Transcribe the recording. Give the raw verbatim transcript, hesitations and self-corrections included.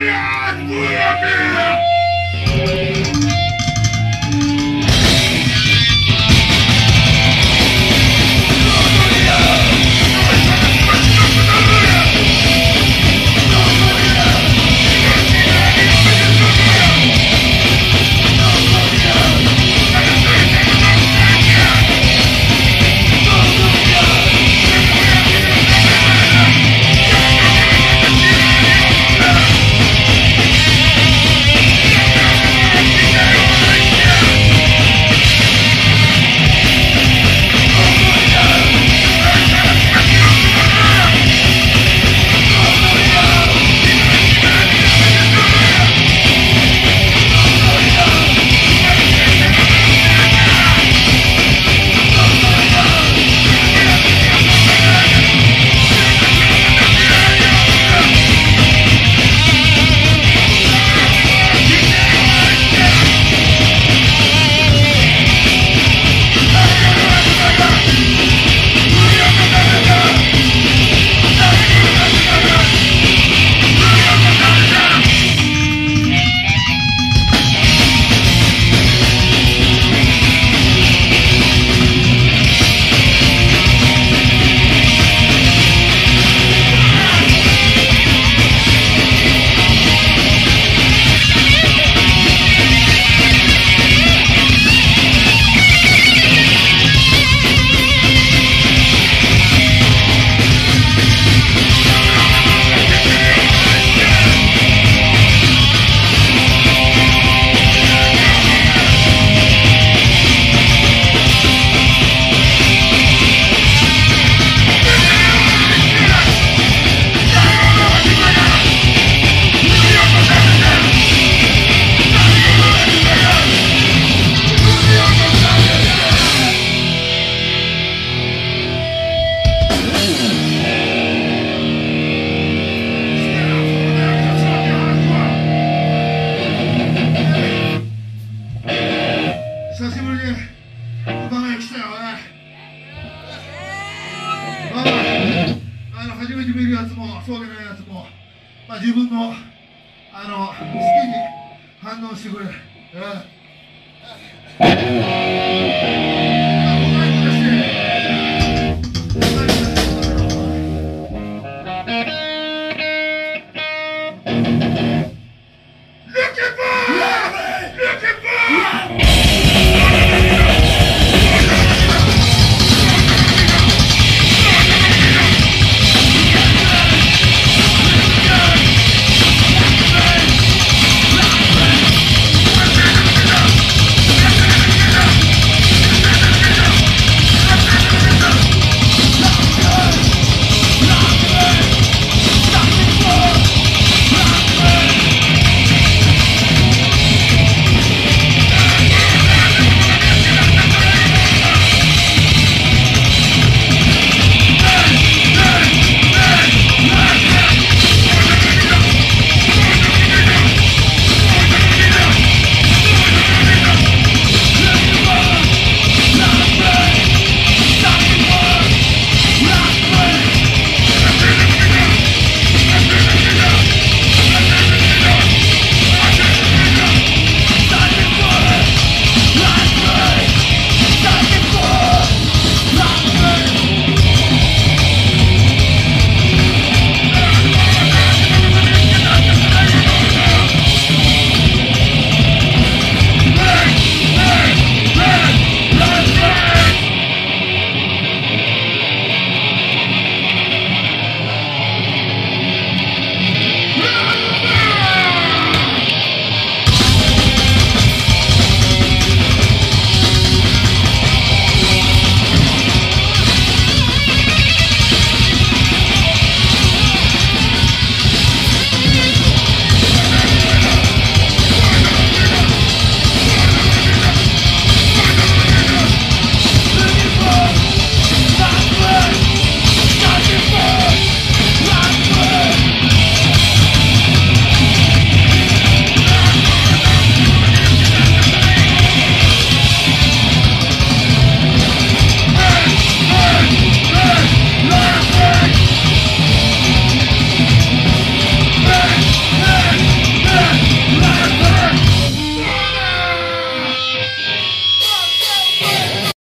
初めて見るやつもそうでないやつも、まあ、自分のあの好きに反応してくれ、うんまあ